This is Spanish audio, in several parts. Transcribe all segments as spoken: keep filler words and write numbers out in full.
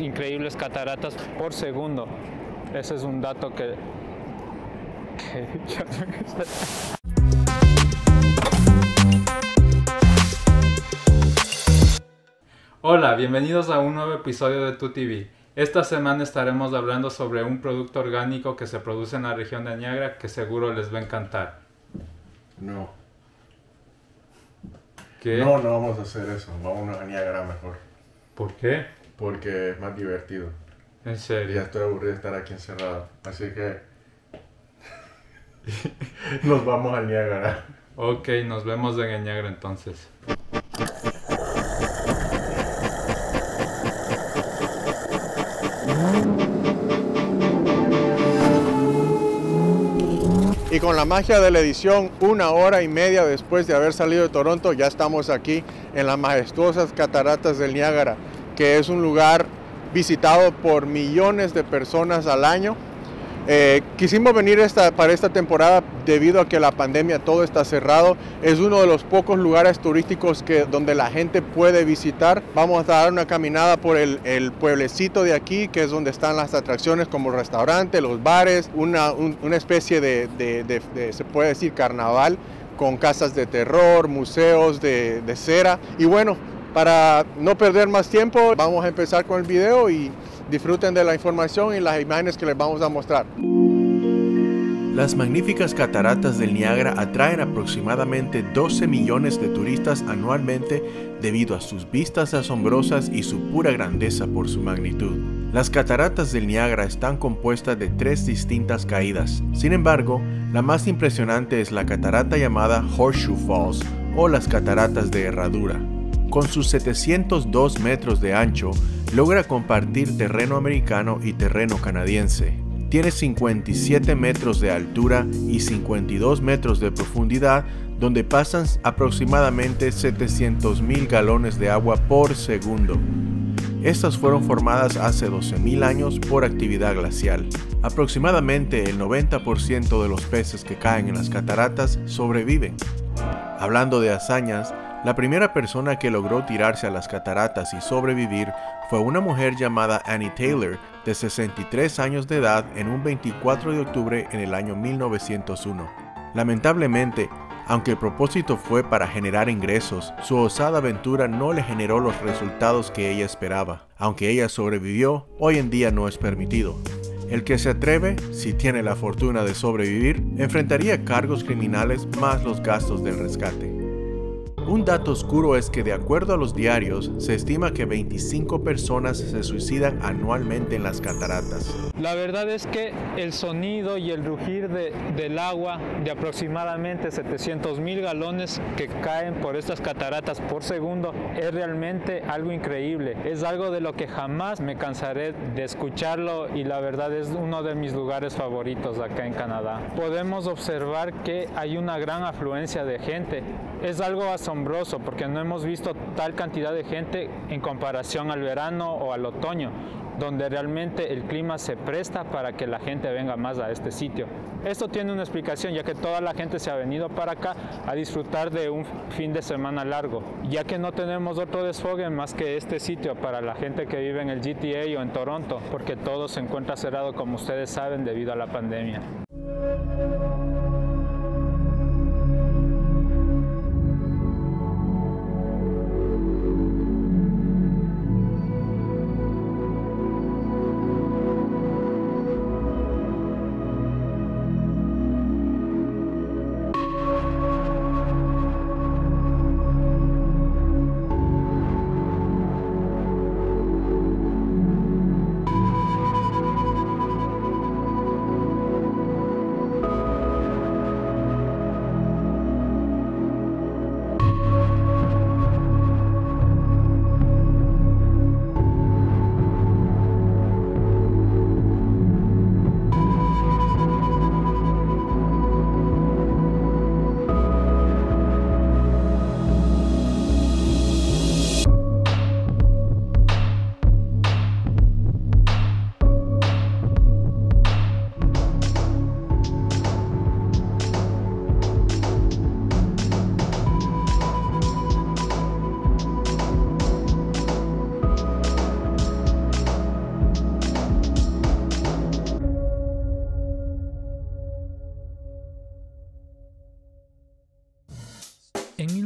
increíbles cataratas por segundo. Ese es un dato que... que ya me gusta. Hola, bienvenidos a un nuevo episodio de Tu T V. Esta semana estaremos hablando sobre un producto orgánico que se produce en la región de Niagara que seguro les va a encantar. No. ¿Qué? No, no vamos a hacer eso. Vamos a Niagara mejor. ¿Por qué? Porque es más divertido. ¿En serio? Ya estoy aburrido de estar aquí encerrado. Así que... nos vamos a Niagara. Ok, nos vemos en Niagara entonces. Y con la magia de la edición, una hora y media después de haber salido de Toronto, ya estamos aquí en las majestuosas cataratas del Niágara, que es un lugar visitado por millones de personas al año. Eh, quisimos venir esta, para esta temporada debido a que la pandemia todo está cerrado. Es uno de los pocos lugares turísticos que, donde la gente puede visitar. Vamos a dar una caminada por el, el pueblecito de aquí, que es donde están las atracciones como restaurante, los bares, una, un, una especie de, de, de, de, se puede decir, carnaval, con casas de terror, museos de, de cera. Y bueno, para no perder más tiempo, vamos a empezar con el video y disfruten de la información y las imágenes que les vamos a mostrar. Las magníficas cataratas del Niágara atraen aproximadamente doce millones de turistas anualmente debido a sus vistas asombrosas y su pura grandeza por su magnitud. Las cataratas del Niágara están compuestas de tres distintas caídas. Sin embargo, la más impresionante es la catarata llamada Horseshoe Falls o las cataratas de herradura. Con sus setecientos dos metros de ancho, logra compartir terreno americano y terreno canadiense. Tiene cincuenta y siete metros de altura y cincuenta y dos metros de profundidad, donde pasan aproximadamente setecientos mil galones de agua por segundo. Estas fueron formadas hace doce mil años por actividad glacial. Aproximadamente el noventa por ciento de los peces que caen en las cataratas sobreviven. Hablando de hazañas, la primera persona que logró tirarse a las cataratas y sobrevivir fue una mujer llamada Annie Taylor, de sesenta y tres años de edad, en un veinticuatro de octubre en el año mil novecientos uno. Lamentablemente, aunque el propósito fue para generar ingresos, su osada aventura no le generó los resultados que ella esperaba. Aunque ella sobrevivió, hoy en día no es permitido. El que se atreve, si tiene la fortuna de sobrevivir, enfrentaría cargos criminales más los gastos del rescate. Un dato oscuro es que, de acuerdo a los diarios, se estima que veinticinco personas se suicidan anualmente en las cataratas. La verdad es que el sonido y el rugir de, del agua de aproximadamente setecientos mil galones que caen por estas cataratas por segundo es realmente algo increíble. Es algo de lo que jamás me cansaré de escucharlo y la verdad es uno de mis lugares favoritos acá en Canadá. Podemos observar que hay una gran afluencia de gente. Es algo asombroso. Porque no hemos visto tal cantidad de gente en comparación al verano o al otoño, donde realmente el clima se presta para que la gente venga más a este sitio. Esto tiene una explicación, ya que toda la gente se ha venido para acá a disfrutar de un fin de semana largo, ya que no tenemos otro desfogue más que este sitio para la gente que vive en el G T A o en Toronto, porque todo se encuentra cerrado, como ustedes saben, debido a la pandemia.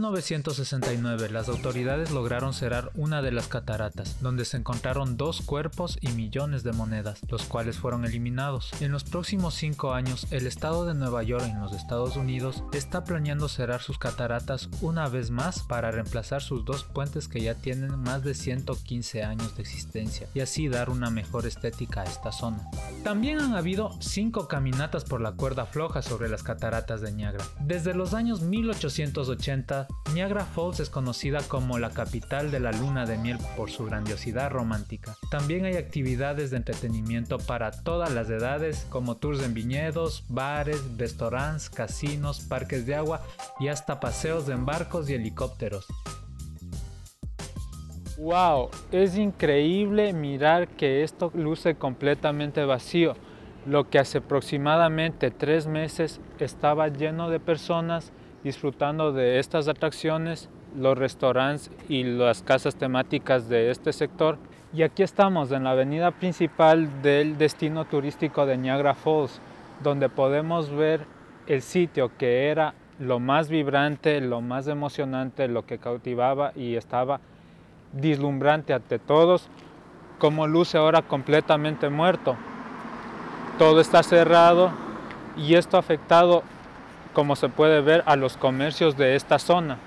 mil novecientos sesenta y nueve, las autoridades lograron cerrar una de las cataratas, donde se encontraron dos cuerpos y millones de monedas, los cuales fueron eliminados. En los próximos cinco años, el estado de Nueva York en los Estados Unidos está planeando cerrar sus cataratas una vez más para reemplazar sus dos puentes que ya tienen más de ciento quince años de existencia y así dar una mejor estética a esta zona. También han habido cinco caminatas por la cuerda floja sobre las cataratas de Niagara. Desde los años mil ochocientos ochenta, Niagara Falls es conocida como la capital de la luna de miel por su grandiosidad romántica. También hay actividades de entretenimiento para todas las edades, como tours en viñedos, bares, restaurantes, casinos, parques de agua y hasta paseos en barcos y helicópteros. Wow, es increíble mirar que esto luce completamente vacío. Lo que hace aproximadamente tres meses estaba lleno de personas disfrutando de estas atracciones, los restaurantes y las casas temáticas de este sector. Y aquí estamos en la avenida principal del destino turístico de Niagara Falls, donde podemos ver el sitio que era lo más vibrante, lo más emocionante, lo que cautivaba y estaba deslumbrante ante todos, como luce ahora completamente muerto. Todo está cerrado y esto ha afectado, como se puede ver, a los comercios de esta zona.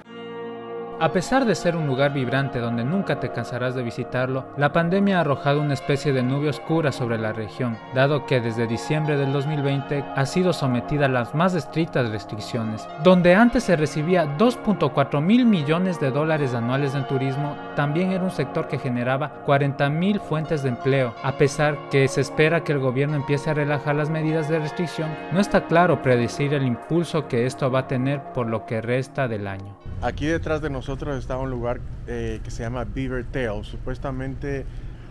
A pesar de ser un lugar vibrante donde nunca te cansarás de visitarlo, la pandemia ha arrojado una especie de nube oscura sobre la región, dado que desde diciembre del dos mil veinte ha sido sometida a las más estrictas restricciones. Donde antes se recibía dos punto cuatro mil millones de dólares anuales en turismo, también era un sector que generaba cuarenta mil fuentes de empleo. A pesar que se espera que el gobierno empiece a relajar las medidas de restricción, no está claro predecir el impulso que esto va a tener por lo que resta del año. Aquí detrás de nosotros Nosotros está un lugar eh, que se llama Beaver Tail, supuestamente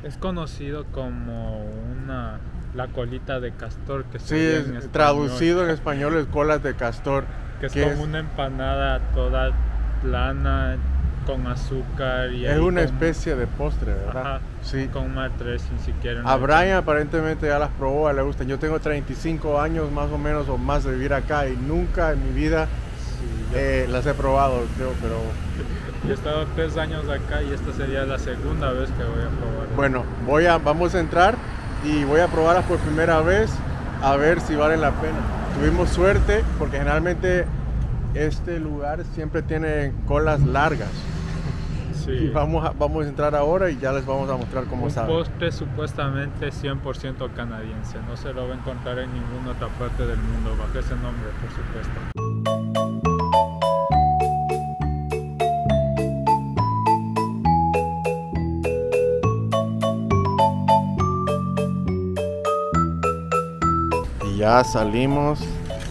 es conocido como una, la colita de castor, que sí, es, en traducido en español es colas de castor, que es que como es, una empanada toda plana con azúcar y es una con, especie de postre, ¿verdad? Ajá, sí. Con matres, ni siquiera. A Brian hecho. Aparentemente ya las probó, le gustan. Yo tengo treinta y cinco años más o menos o más de vivir acá y nunca en mi vida Eh, las he probado, creo, pero... Yo he estado tres años acá y esta sería la segunda vez que voy a probar. Bueno, voy a, vamos a entrar y voy a probarlas por primera vez a ver si valen la pena. Tuvimos suerte porque generalmente este lugar siempre tiene colas largas. Sí. Y vamos a, vamos a entrar ahora y ya les vamos a mostrar cómo sabe. Un postre supuestamente cien por ciento canadiense, no se lo va a encontrar en ninguna otra parte del mundo bajo ese nombre, por supuesto. Ya salimos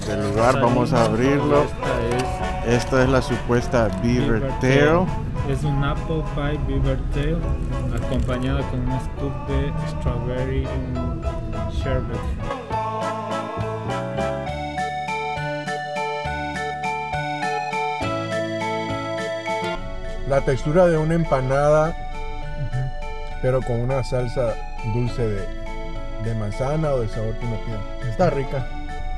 del lugar, salimos, vamos a abrirlo. Esta es, esta es la supuesta Beaver, Beaver Tail. Tail. Es un apple pie Beaver Tail acompañado con un scoop de strawberry y sherbet. La textura de una empanada, uh-huh, pero con una salsa dulce de... de manzana o del sabor que uno tiene. Está rica.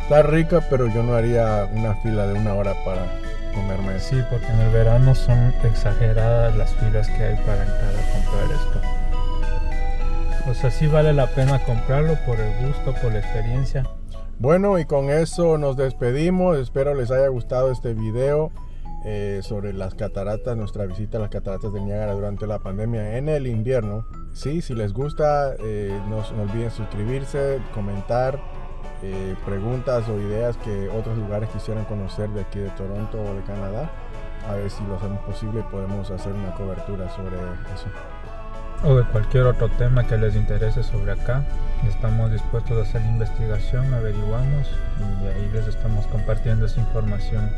Está rica, pero yo no haría una fila de una hora para comerme eso. Sí, porque en el verano son exageradas las filas que hay para entrar a comprar esto. O sea, sí vale la pena comprarlo por el gusto, por la experiencia. Bueno, y con eso nos despedimos. Espero les haya gustado este video eh, sobre las cataratas, nuestra visita a las cataratas de Niágara durante la pandemia en el invierno. Sí, si les gusta, eh, no, no olviden suscribirse, comentar eh, preguntas o ideas que otros lugares quisieran conocer de aquí de Toronto o de Canadá. A ver si lo hacemos posible y podemos hacer una cobertura sobre eso. O de cualquier otro tema que les interese sobre acá. Estamos dispuestos a hacer investigación, averiguamos y ahí les estamos compartiendo esa información.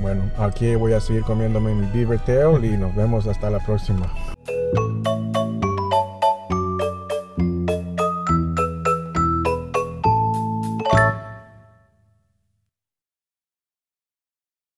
Bueno, aquí voy a seguir comiéndome mi Beaver Tail y nos vemos hasta la próxima.